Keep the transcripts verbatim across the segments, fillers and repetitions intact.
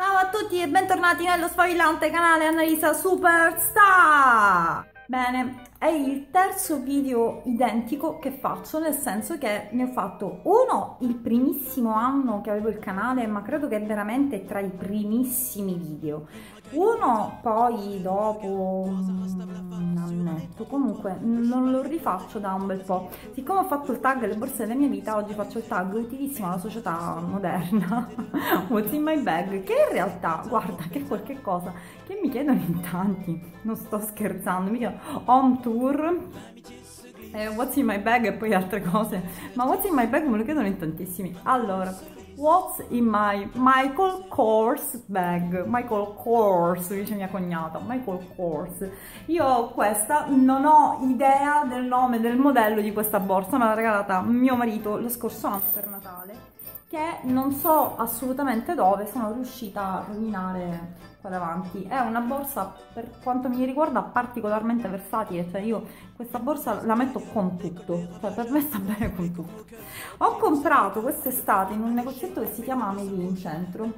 Ciao a tutti e bentornati nello sfavillante canale Annalisa Superstar! Bene, è il terzo video identico che faccio, nel senso che ne ho fatto uno il primissimo anno che avevo il canale, ma credo che è veramente tra i primissimi video. Uno poi dopo un annetto, comunque non lo rifaccio da un bel po'. Siccome ho fatto il tag Le borse della mia vita, oggi faccio il tag utilissimo alla società moderna, What's in my bag, che in realtà, guarda, che è qualche cosa che mi chiedono in tanti, non sto scherzando, mi chiedono home tour, eh, What's in my bag e poi altre cose, ma What's in my bag me lo chiedono in tantissimi. Allora, What's in my Michael Kors bag? Michael Kors, dice mia cognata, Michael Kors. Io questa non ho idea del nome, del modello di questa borsa, me l'ha regalata mio marito lo scorso anno per Natale, che non so assolutamente dove sono riuscita a rovinare qua davanti. È una borsa, per quanto mi riguarda, particolarmente versatile, cioè io questa borsa la metto con tutto, cioè per me sta bene con tutto. Ho comprato quest'estate in un negozietto che si chiama Melin Centro,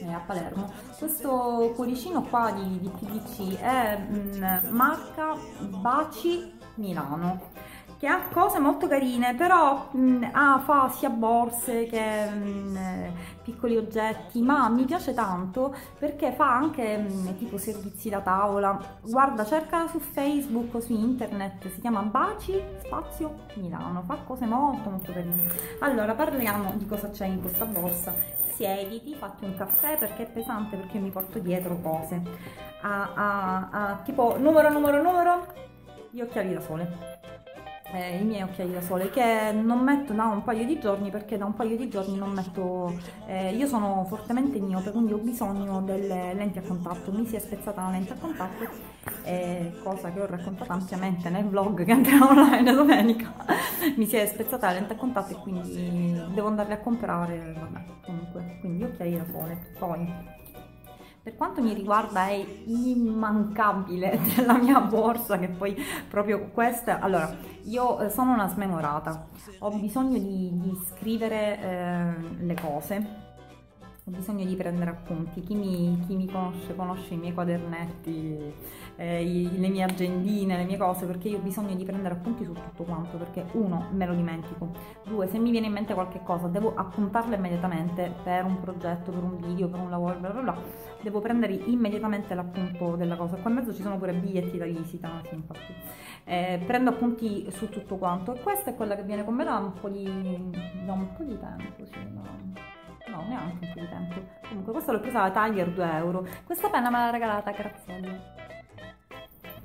eh, a Palermo, questo cuoricino qua di, di P D C, è mh, marca Baci Milano, che ha cose molto carine, però mh, ah, fa sia borse che mh, piccoli oggetti, ma mi piace tanto perché fa anche mh, tipo servizi da tavola. Guarda, cercala su Facebook o su internet, si chiama Baci Spazio Milano, fa cose molto molto carine. Allora, parliamo di cosa c'è in questa borsa. Siediti, fatti un caffè perché è pesante, perché mi porto dietro cose. Ah, ah, ah, tipo numero numero numero gli occhiali da sole. Eh, i miei occhiali da sole che non metto da un paio di giorni, perché da un paio di giorni non metto, eh, io sono fortemente miope, quindi ho bisogno delle lenti a contatto. Mi si è spezzata la lente a contatto, eh, cosa che ho raccontato ampiamente nel vlog che andrà online domenica. Mi si è spezzata la lente a contatto e quindi devo andarle a comprare, vabbè, comunque, quindi occhiali da sole. Poi, per quanto mi riguarda, è immancabile della mia borsa, che poi proprio questa... Allora, io sono una smemorata, ho bisogno di, di scrivere eh, le cose, ho bisogno di prendere appunti. Chi mi, chi mi conosce conosce i miei quadernetti, eh, i, le mie agendine, le mie cose, perché io ho bisogno di prendere appunti su tutto quanto, perché uno, me lo dimentico, due, se mi viene in mente qualche cosa devo appuntarla immediatamente per un progetto, per un video, per un lavoro, bla bla bla, devo prendere immediatamente l'appunto della cosa. Qua in mezzo ci sono pure biglietti da visita, sì, infatti, eh, prendo appunti su tutto quanto, e questa è quella che viene con me da un po' di, da un po' di tempo, sì, da... no, neanche un po' di tempo. Comunque questa l'ho presa da Tiger, due euro. Questa penna me l'ha regalata Graziella.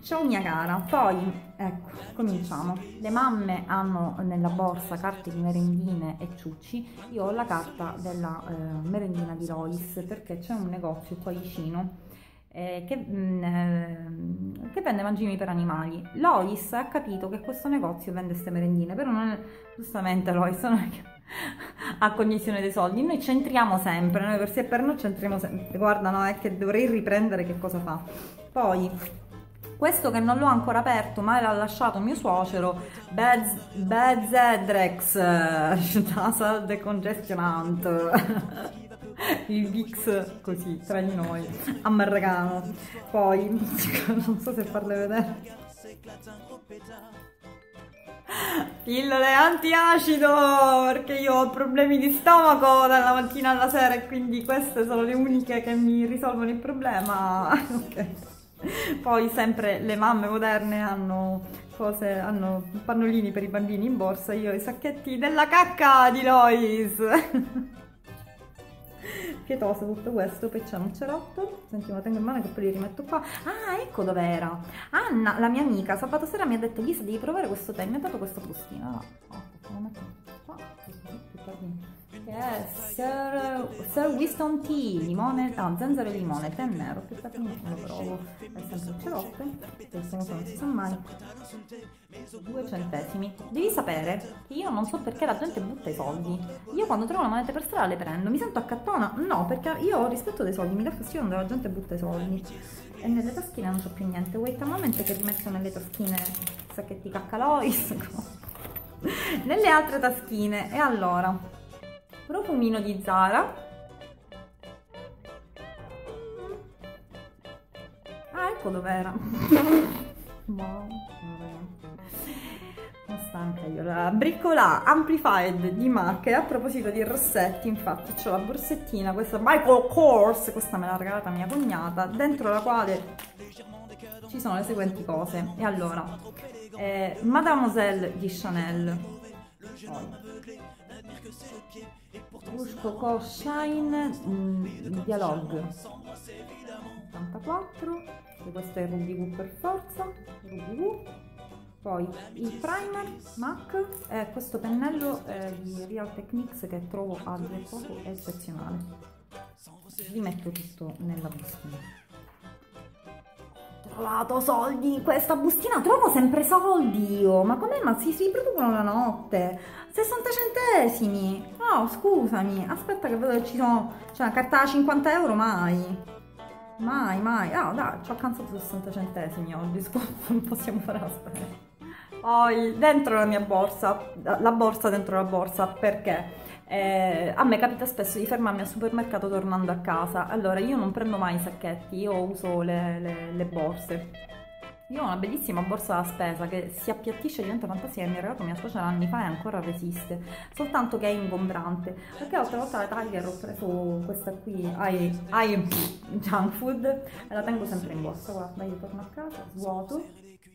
Ciao mia cara. Poi, ecco, cominciamo. Le mamme hanno nella borsa carte di merendine e ciucci. Io ho la carta della eh, merendina di Lois, perché c'è un negozio qua vicino eh, che, mh, eh, che vende mangimi per animali. Lois ha capito che questo negozio vende queste merendine, però non è... giustamente Lois non è che... a cognizione dei soldi, noi centriamo sempre, noi per sé per noi centriamo sempre. Guarda, no, è che dovrei riprendere che cosa fa. Poi questo che non l'ho ancora aperto, ma l'ha lasciato mio suocero, Bezzedrex, nasal decongestionante, il Vicks, così tra di noi, americano. Poi non so se farle vedere, pillole antiacido, perché io ho problemi di stomaco dalla mattina alla sera e quindi queste sono le uniche che mi risolvono il problema. Okay. Poi sempre le mamme moderne hanno cose, hanno pannolini per i bambini in borsa. Io ho i sacchetti della cacca di Lois. Pietoso tutto questo. Poi c'è un cerotto, senti, lo tengo in mano che poi li rimetto qua. Ah, ecco dov'era Anna, la mia amica. Sabato sera mi ha detto: Lisa, devi provare questo tè, mi ha dato questo bustino, lo metto qua, che è Sir, Sir Winston Tea, limone, ah, zenzero e limone, tè nero, più tardi lo provo. È sempre un cerotto, questo non si sa mai. Due centesimi. Devi sapere che io non so perché la gente butta i soldi. Io quando trovo le monete per strada le prendo, mi sento accattona, no, perché io ho rispetto dei soldi, mi dà fastidio quando la gente butta i soldi. E nelle taschine non c'ho più niente, wait a moment che rimetto nelle taschine sacchetti cacca Lois, nelle altre taschine. E allora, profumino di Zara, sacco dov'era. Wow, sono stanca io. La Bricolà Amplified di Mac. A proposito di rossetti, infatti c'ho la borsettina, questa Michael Kors, questa me l'ha regalata mia cognata, dentro la quale ci sono le seguenti cose. E allora, eh, Mademoiselle di Chanel, Coco Shine mh, Dialogue ottantaquattro, questo è R D V per forza, R D V. Poi il primer MAC, eh, questo pennello eh, di Real Techniques che trovo a del poco eccezionale. Li metto tutto nella bustina. Ho trovato soldi in questa bustina, trovo sempre soldi io, ma com'è? Ma si, si riproducono la notte. Sessanta centesimi, oh scusami, aspetta che vedo che ci sono, cioè una carta da cinquanta euro mai. Mai, mai. Ah, dai, ci ho alcanzato sessanta centesimi oggi, scusa, non possiamo fare la spesa. Poi, dentro la mia borsa, la borsa dentro la borsa, perché eh, a me capita spesso di fermarmi al supermercato tornando a casa. Allora, io non prendo mai i sacchetti, io uso le, le, le borse. Io ho una bellissima borsa da spesa che si appiattisce, diventa fantasia, e mi ha regalato mia suocera anni fa e ancora resiste, soltanto che è ingombrante. Perché l'altra volta la Tiger ho preso questa qui, ai, ai junk food, e la tengo sempre in borsa. Guarda, io torno a casa, svuoto,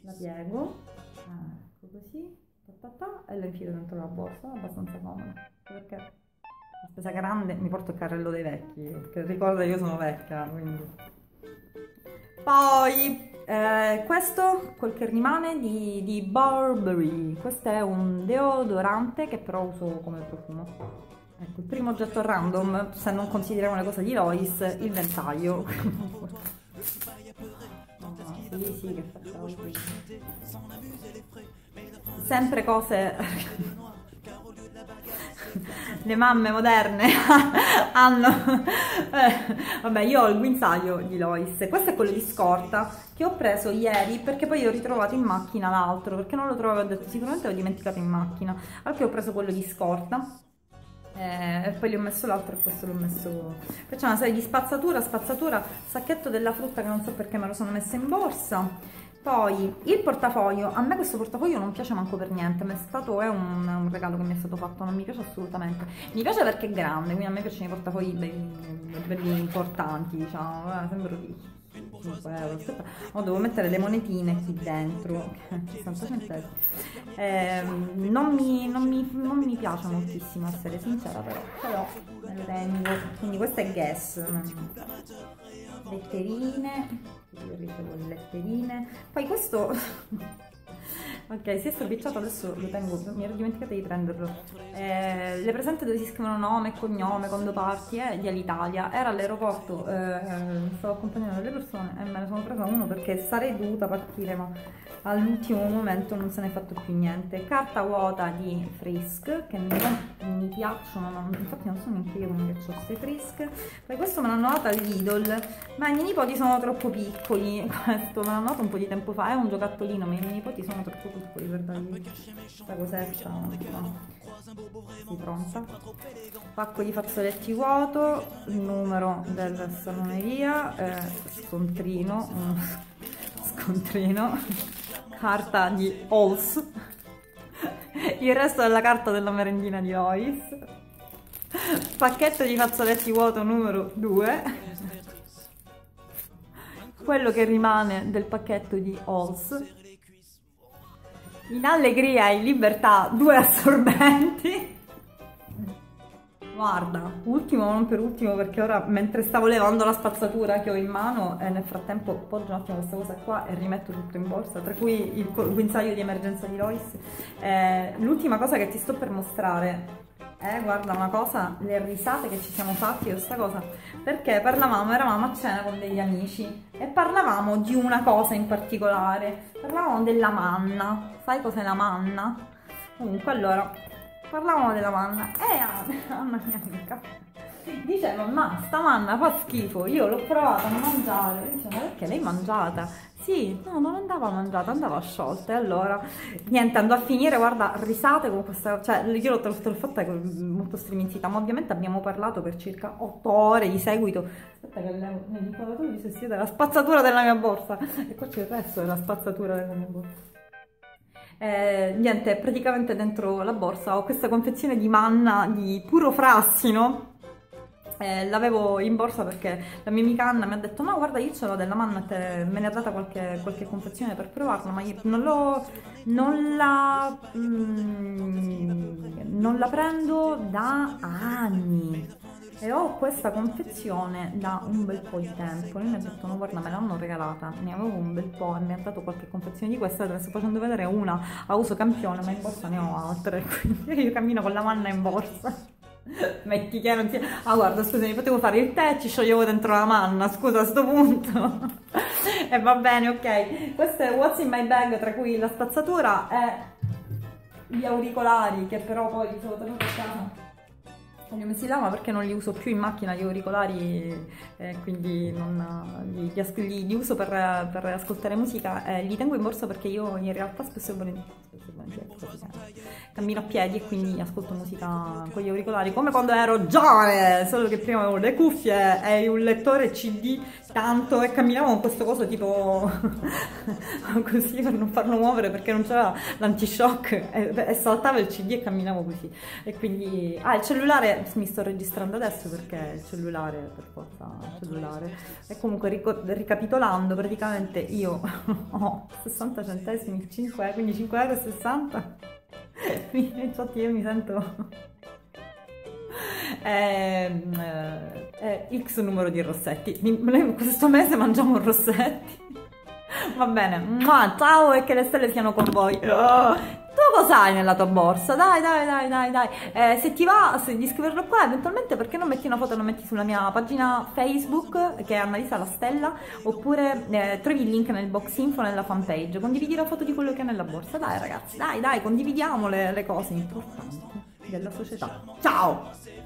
la piego, ecco così, ta ta ta, e la infilo dentro la borsa, è abbastanza comoda. Perché la spesa grande mi porto il carrello dei vecchi, perché ricorda che io sono vecchia, quindi. Poi... Eh, questo, quel che rimane di, di Burberry, questo è un deodorante che però uso come profumo. Ecco, il primo oggetto random, se non consideriamo le cose di Lois, il ventaglio. Oh, sì, sì, che facciamo. Sempre cose... Le mamme moderne hanno... Eh, vabbè, io ho il guinzaglio di Lois. Questo è quello di scorta che ho preso ieri, perché poi ho ritrovato in macchina l'altro, perché non lo trovavo, ho detto sicuramente l'ho dimenticato in macchina. Allora ho preso quello di scorta, eh, e poi gli ho messo l'altro, e questo l'ho messo... Poi c'è una serie di spazzatura, spazzatura, sacchetto della frutta che non so perché me lo sono messo in borsa. Poi il portafoglio, a me questo portafoglio non piace manco per niente, ma è stato è un, un regalo che mi è stato fatto, non mi piace assolutamente. Mi piace perché è grande, quindi a me piacciono i portafogli belli, belli importanti, diciamo, eh, sembro cinque euro. Oh, devo mettere le monetine qui dentro, sessanta centesimi. Eh, non, mi, non, mi, non mi piace moltissimo, essere sincera, però, però me lo tengo. Quindi questo è Guess. Letterine, io ricevo le letterine. Poi questo ok, si è stropicciato, adesso lo tengo, mi ero dimenticata di prenderlo. Eh, le presente dove si scrivono nome e cognome quando parti, eh, di Alitalia. Era all'aeroporto, eh, stavo accompagnando le persone e me ne sono presa uno perché sarei dovuta partire, ma all'ultimo momento non se ne è fatto più niente. Carta vuota di Frisk, che mi, mi piacciono, ma infatti non so neanche io come piacciono queste Frisk. Poi questo me l'hanno dato al Lidl, ma i miei nipoti sono troppo piccoli, questo me l'hanno dato un po' di tempo fa, è un giocattolino, ma i miei nipoti sono troppo piccoli per dargli questa cosetta. Sì, pronta. Pacco di fazzoletti vuoto, il numero della saloneria, eh, scontrino, uno scontrino. Carta di Halls, il resto della carta della merendina di Lois, pacchetto di fazzoletti vuoto numero due, quello che rimane del pacchetto di Halls, in allegria e in libertà due assorbenti. Guarda, ultimo non per ultimo, perché ora mentre stavo levando la spazzatura che ho in mano, eh, nel frattempo poggio un attimo questa cosa qua e rimetto tutto in borsa, tra cui il guinzaglio di emergenza di Lois. Eh, l'ultima cosa che ti sto per mostrare è, eh, guarda una cosa, le risate che ci siamo fatti di questa cosa, perché parlavamo, eravamo a cena con degli amici e parlavamo di una cosa in particolare, parlavamo della manna. Sai cos'è la manna? Comunque, allora... Parlavamo della manna e Anna, mia amica, diceva: ma sta manna fa schifo, io l'ho provata a mangiare. Diceva: ma perché l'hai mangiata? Sì, no, non andava mangiata, andava sciolta. E allora, niente, andò a finire, guarda, risate con questa... Cioè, io te l'ho fatta molto striminzita, ma ovviamente abbiamo parlato per circa otto ore di seguito aspetta che l'inquadratore di se siete la spazzatura della mia borsa, e qua c'è il resto della spazzatura della mia borsa. Eh, niente, praticamente dentro la borsa ho questa confezione di manna di puro frassino. Eh, l'avevo in borsa perché la mia amica Anna mi ha detto: no, guarda, io ce l'ho della manna, te, me ne ha data qualche, qualche confezione per provarla, ma io non l'ho, non la mm, non la prendo da anni e ho questa confezione da un bel po' di tempo. Lui mi ha detto: no, guarda, me l'hanno regalata, ne avevo un bel po' e mi ha dato qualche confezione di questa, te ne sto facendo vedere una a uso campione, ma in borsa ne ho altre, quindi io cammino con la manna in borsa. Metti che non sia... Ah, guarda, scusami, potevo fare il tè e ci scioglievo dentro la manna, scusa, a sto punto. E eh, va bene, ok. Questo è What's in my bag, tra cui la spazzatura e gli auricolari, che però poi li sono tenuti a casa. Li ho messi là, ma perché non li uso più in macchina gli auricolari, eh, quindi non, li, li, li uso per, per ascoltare musica, eh, li tengo in borsa perché io in realtà spesso e volentieri cammino a piedi e quindi ascolto musica con gli auricolari, come quando ero giovane, solo che prima avevo le cuffie e un lettore C D tanto e camminavo con questo coso tipo così per non farlo muovere perché non c'era l'antishock, e, e saltavo il C D e camminavo così. E quindi, ah, il cellulare mi sto registrando adesso perché il cellulare, per forza cellulare. E comunque ricapitolando, praticamente io ho sessanta centesimi, cinque, quindi cinque euro e sessanta. Infatti io mi sento eh, eh, X numero di rossetti. Noi questo mese mangiamo rossetti. Va bene, ciao e che le stelle siano con voi. Oh. Tu cosa hai nella tua borsa? Dai, dai, dai, dai, dai. Eh, se ti va se di scriverlo qua, eventualmente perché non metti una foto e la metti sulla mia pagina Facebook, che è Annalisa la Stella, oppure eh, trovi il link nel box info nella fanpage. Condividi la foto di quello che è nella borsa. Dai ragazzi, dai, dai, condividiamo le, le cose importanti della società. Ciao!